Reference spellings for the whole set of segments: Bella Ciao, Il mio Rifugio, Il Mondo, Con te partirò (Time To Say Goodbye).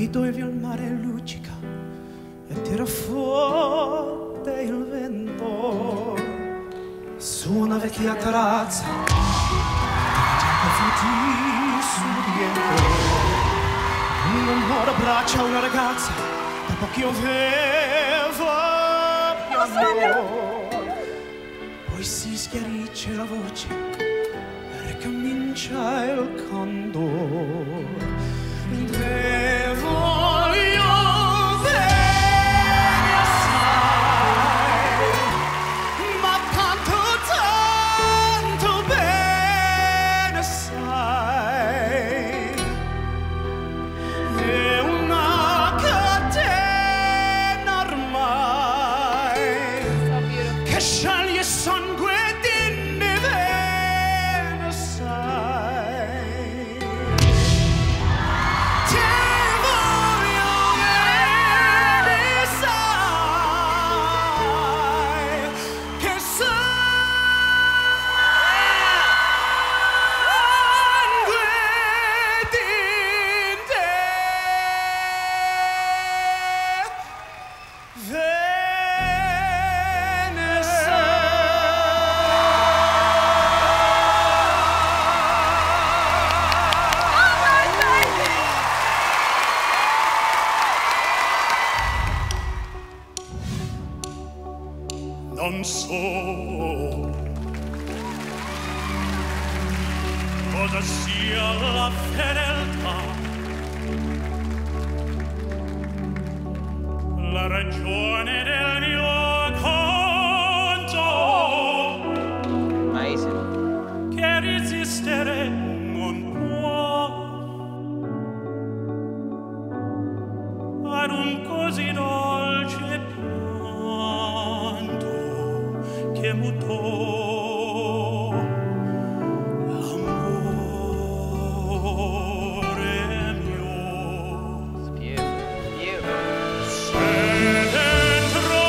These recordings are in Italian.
Qui dove il mare luccica e tira forte il vento, su una vecchia terrazza giacca sul rientro, un amore abbraccia una ragazza da pochi aveva pianto, poi si schiarisce la voce e ricomincia il canto. Non so cosa sia la fedeltà, la ragione del mio conto, ma che resistere non può ad un così dolce che mutò l'amore mio. Se dentro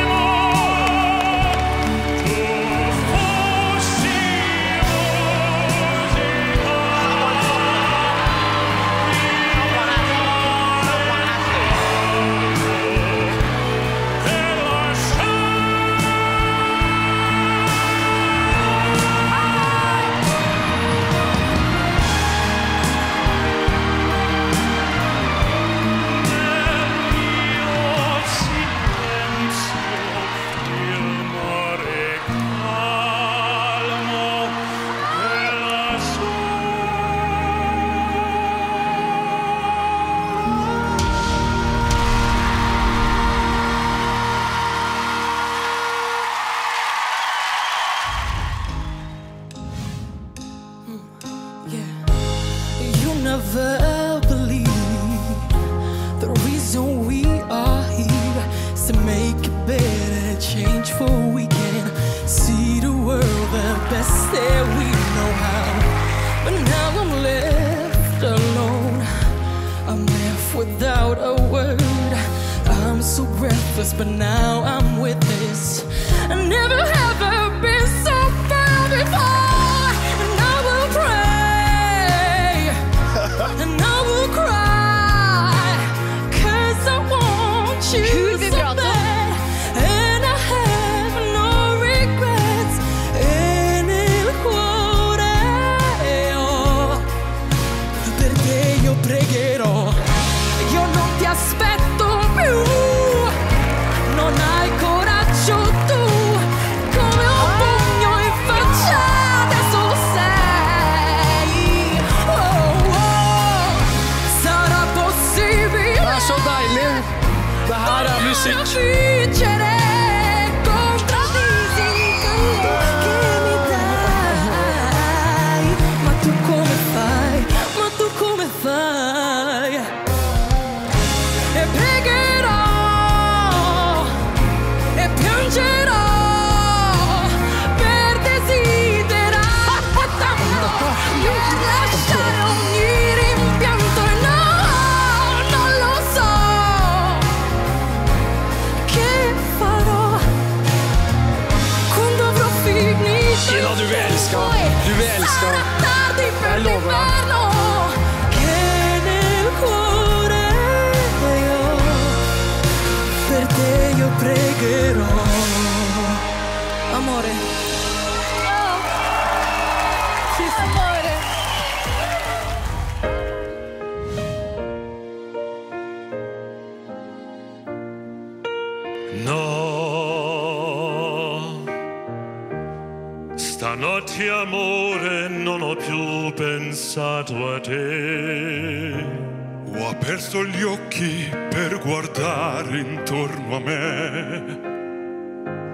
l'animo tu fossi musica, never believe the reason we are here is to make a better change, for we can see the world the best that we know how. But now I'm left alone, I'm left without a word, I'm so breathless, but now I'm with this. I never ever been so far before. Lascia vincere contro l'istinto che mi dai. Ma tu come fai? Ma tu come fai? E pregherò e piangerò per desiderare tanto per lasciare ogni rimpianto. Duell. capisco. Allora io pregherò. Amore. Oh. Sì, amore. No, stanotte amore non ho più pensato a te. Ho aperto gli occhi per guardare intorno a me,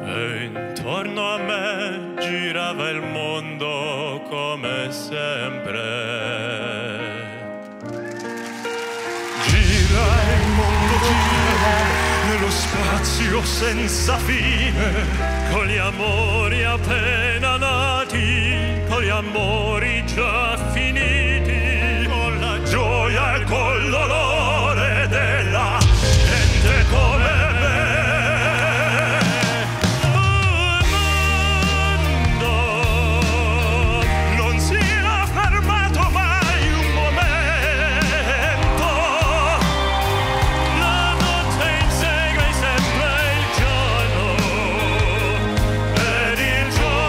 e intorno a me girava il mondo come sempre. Gira il mondo, gira nello spazio senza fine, con gli amori appena nati, con gli amori già finiti, col dolore della gente come me. Un mondo non si è fermato mai un momento, la notte insegue sempre il giorno ed il giorno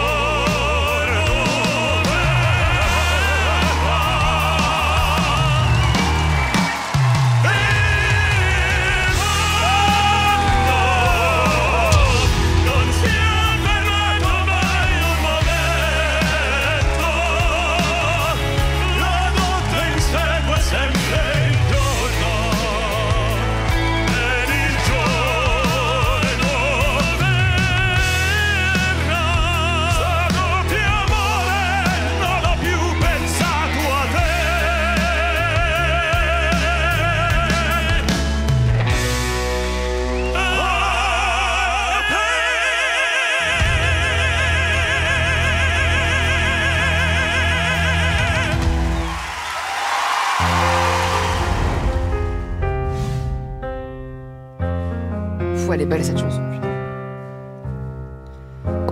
Elle est belle cette chanson.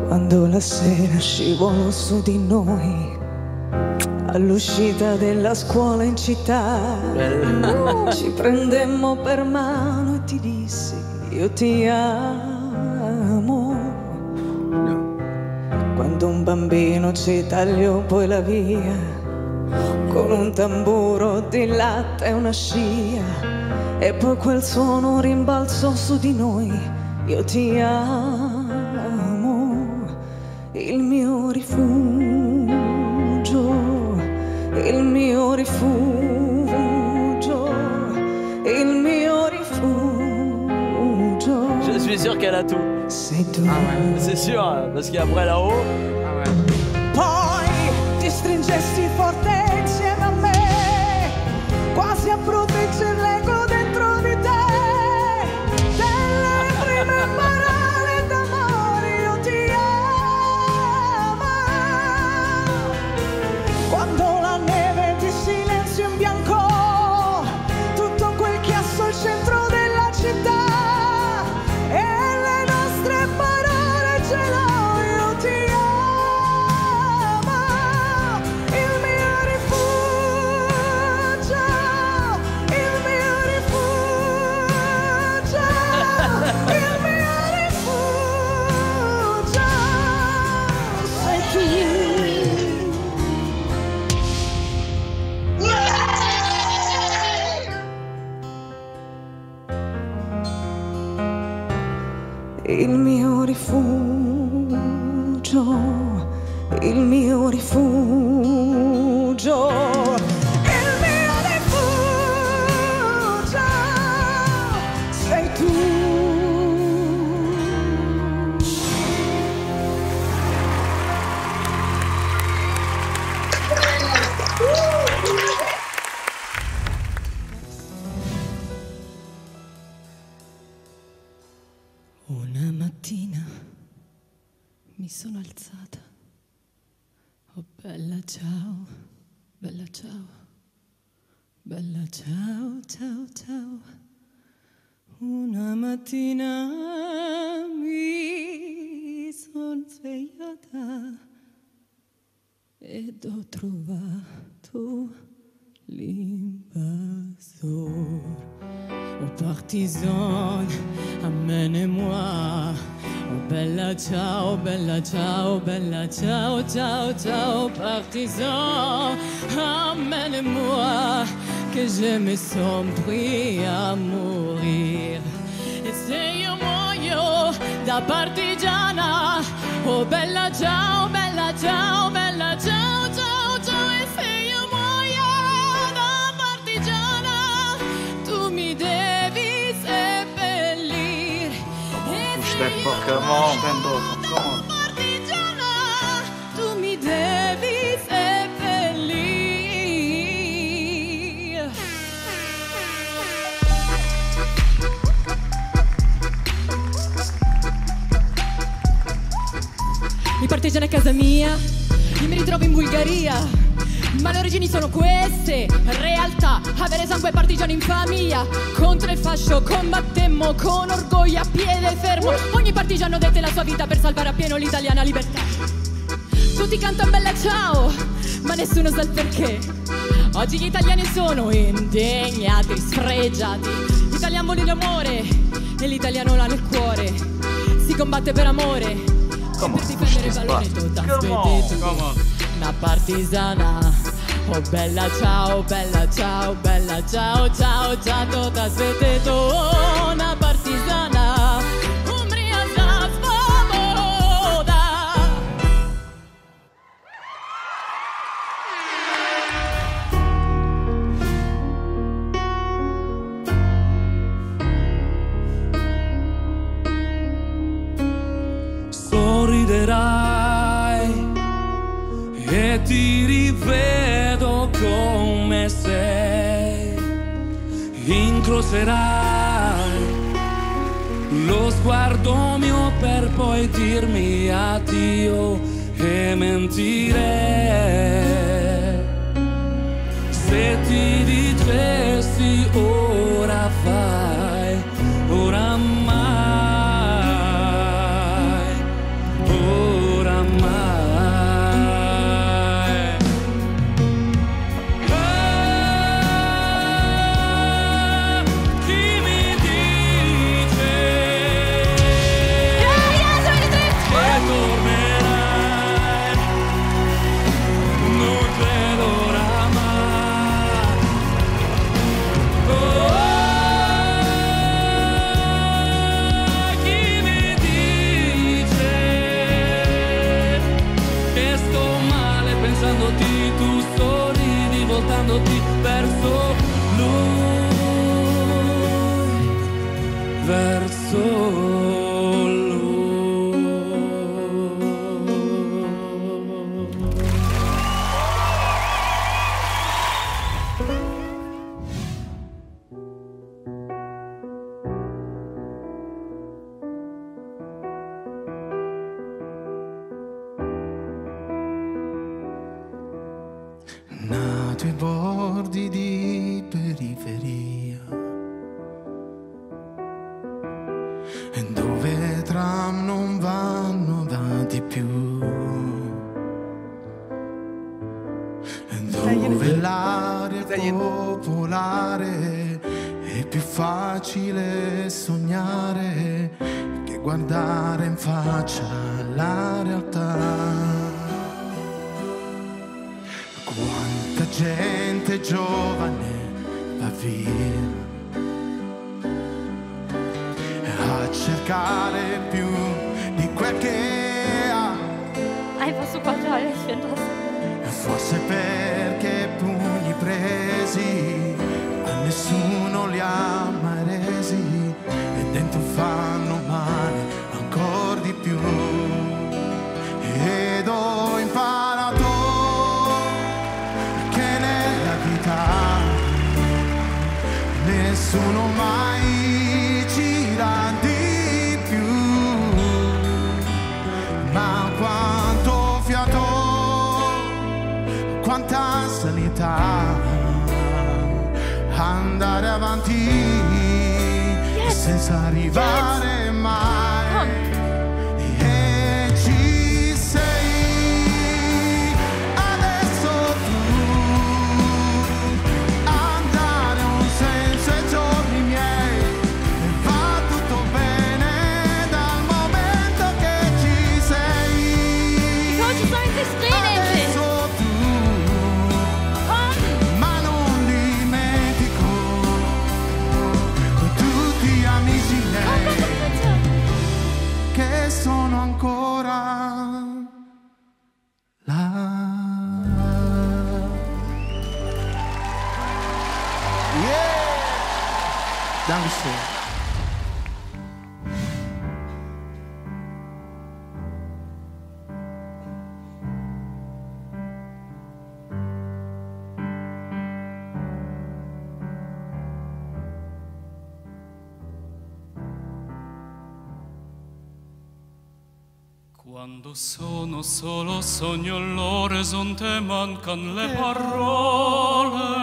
Quando la sera scivolò su di noi all'uscita della scuola in città, ci prendemmo per mano e ti dissi io ti amo. Quando un bambino ci tagliò poi la via con un tamburo di latte e una scia, e poi quel suono rimbalzò su di noi, io ti amo. Il mio rifugio, il mio rifugio, il mio rifugio. Je suis sûr qu'elle a tout. C'est tout. Ah ouais. C'est sûr, parce qu'après là-haut. Ah ouais. Poi ti stringesti forte insieme a me, quasi a proteggere l'ego dentro di te. Delle prime parole d'amore io ti amo. Quando la neve di silenzio in bianco, tutto quel chiasso al centro della città, e le nostre parole gelò, io ti amo. Il mio rifugio, il mio rifugio, il mio rifugio. Sei tu. Il mio rifugio, il mio rifugio. Il mio rifugio sei tu. Una mattina mi sono alzata. Oh bella ciao, bella ciao. Bella ciao, ciao, ciao. Una mattina mi sono svegliata ed ho trovato l'invasor. Oh partisan, amène-moi. Oh bella ciao, bella ciao, ciao, ciao, partisan, amène-moi, che je me sono pris a morire. E se io muoio da partigiana, oh bella ciao, bella ciao, bella ciao, ciao, ciao. E se io muoio da partigiana, tu mi devi seppellire. E se io muoio da partigiana, tu mi devi seppellire. Mi partigiana a casa mia, io mi ritrovo in Bulgaria, ma le origini sono queste, realtà, avere sangue partigiano in famiglia. Contro il fascio combattemmo con orgoglio a piede fermo, ogni partigiano dette la sua vita per salvare appieno l'italiana libertà. Tutti cantano bella ciao, ma nessuno sa il perché. Oggi gli italiani sono indegnati, sfregiati. Gli italiani vogliono l'amore e l'italiano l'ha nel cuore. Si combatte per amore. Come on, una partigiana. Oh bella ciao, bella ciao, bella ciao, ciao, ciao, t'ha sveteto. Oh, una partigiana, umbriaca svoboda. E ti rivedo come sei, incrocerai lo sguardo mio per poi dirmi addio e mentire. Se ti dicessi ora fai, oramai verso lui, verso lui. Nato ai bordi di periferia, dove tram non vanno avanti più, dove l'aria popolare è più facile sognare che guardare in faccia la realtà. Quanta gente giovane va via a cercare più di quel che ha. Forse perché pugni presi a nessuno li ha mai resi, e dentro fanno male ancora di più. Ed ho imparato nessuno mai ci dà di più, ma quanto fiato, quanta sanità, andare avanti senza arrivare mai. E ci sei. dans le ciel. Quando sono solo sogno l'orizzonte, mancan le parole.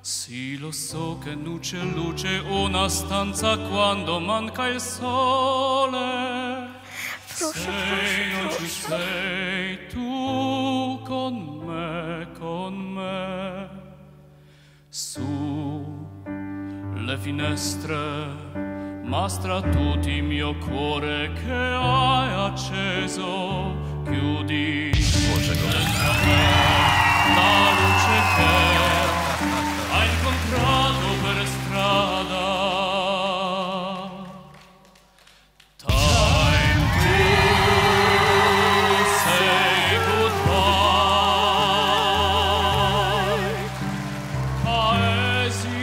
Sì, lo so che nuce luce una stanza quando manca il sole. Sei, non ci sei tu con me, su le finestre. Mastra tutti il mio cuore che hai acceso, chiudi dentro me la luce che hai incontrato per strada. Time to say goodbye, paesi.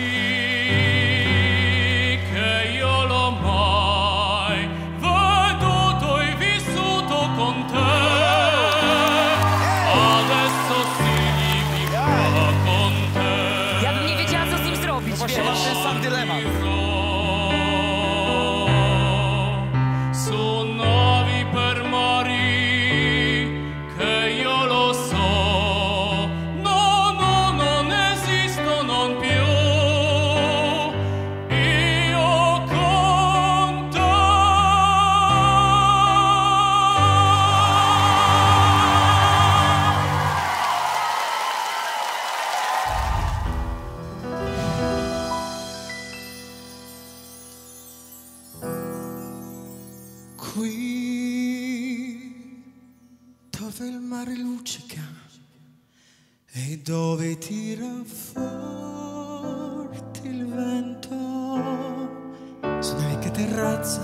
Qui, dove il mare luccica e dove tira forte il vento, su una vecchia terrazza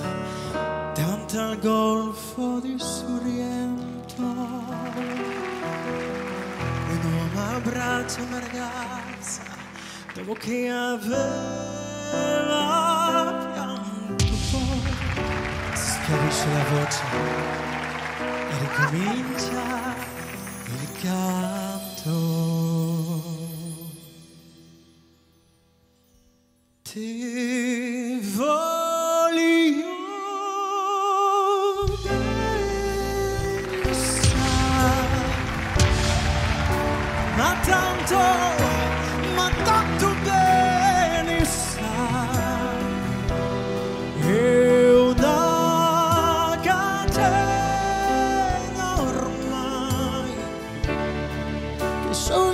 davanti al golfo di Sorrento, un uomo abbraccia una ragazza dopo che aveva pianto. Capisce la voce e ricomincia il canto. Ti voglio bene, sai, ma tanto bene sai.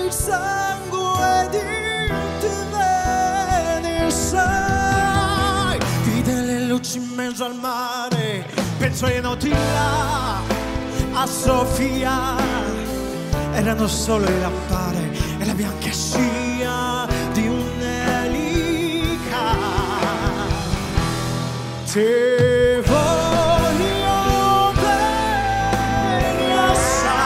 Il sangue di te ne sai. Vide le luci in mezzo al mare, penso ai noti là a Sofia. Erano solo i lampare e la bianca scia di un'elica. Te voglio bene assai.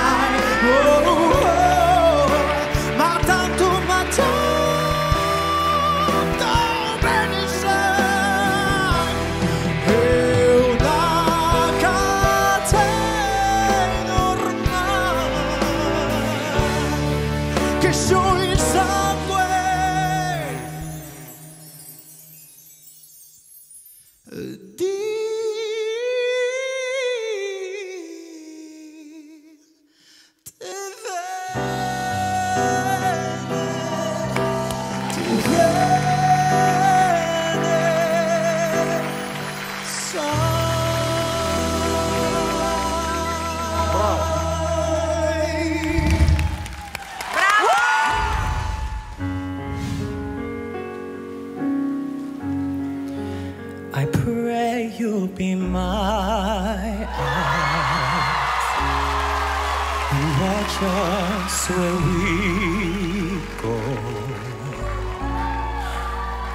I pray you'll be my eyes and watch us where we go,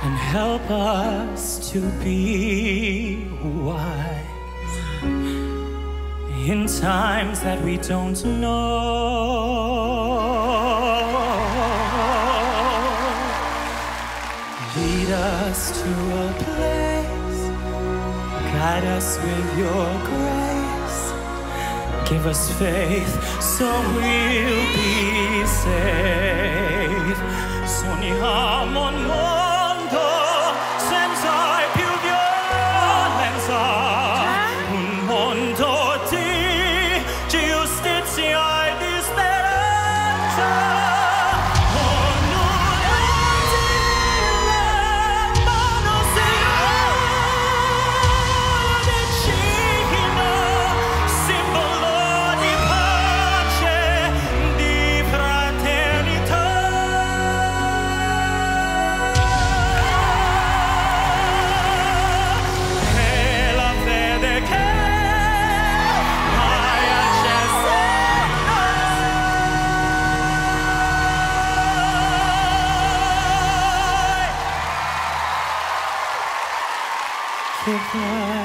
and help us to be wise in times that we don't know. Lead us to guide us with your grace. Give us faith so we'll be safe. Sogniamo un mondo senza più violenza, un mondo di giustizia e di speranza. Yeah.